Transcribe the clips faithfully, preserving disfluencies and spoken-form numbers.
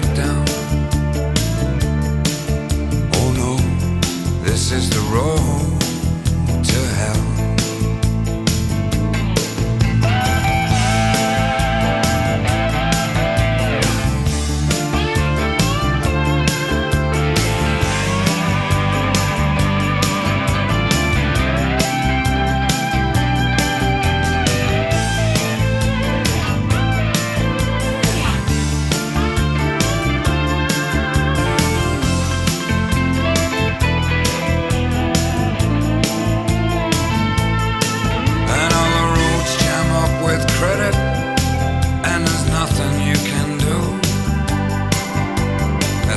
breakdown. Oh no, this is the road to hell.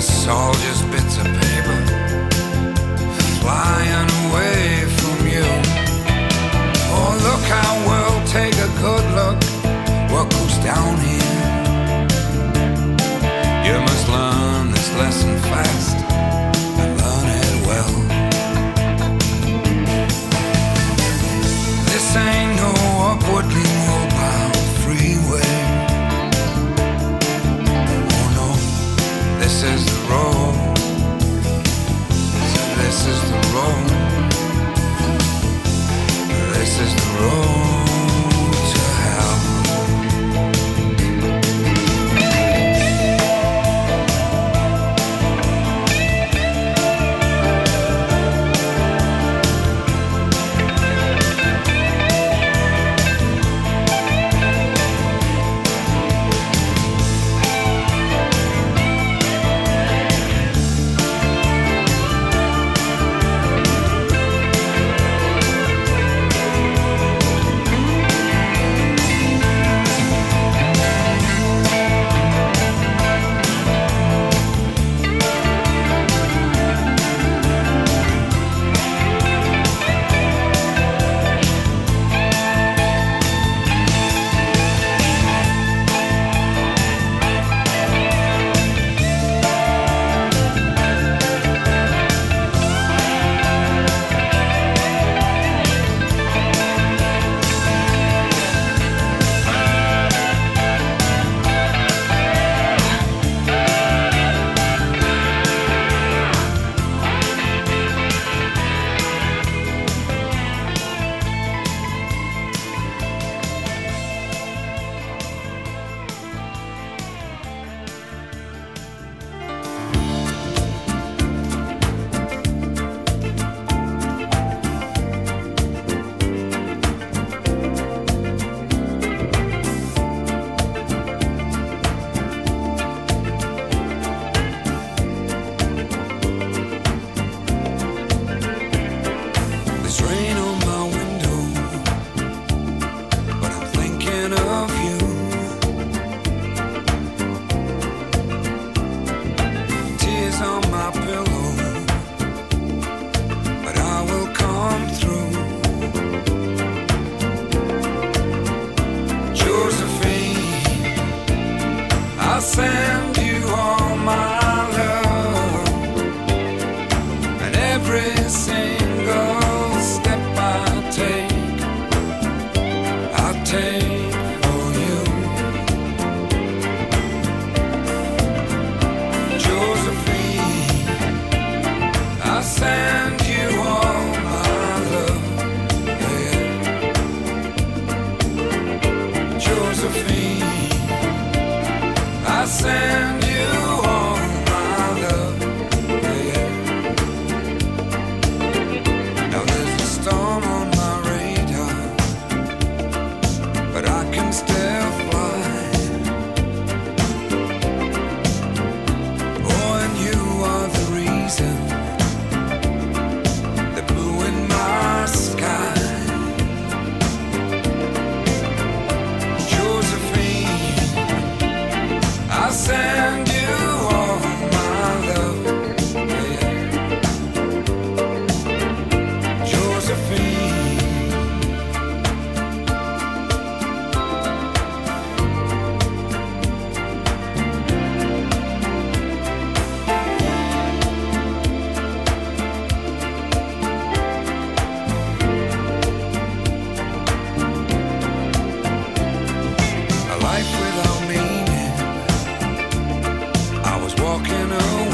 It's all just bits of paper flying away from you. Oh, look how we'll take a good look what goes down here. You must learn this lesson fast and learn it well. This ain't no upwardly mobile freeway. Oh no, this is the road. This is the road. This is the road to hell. I know.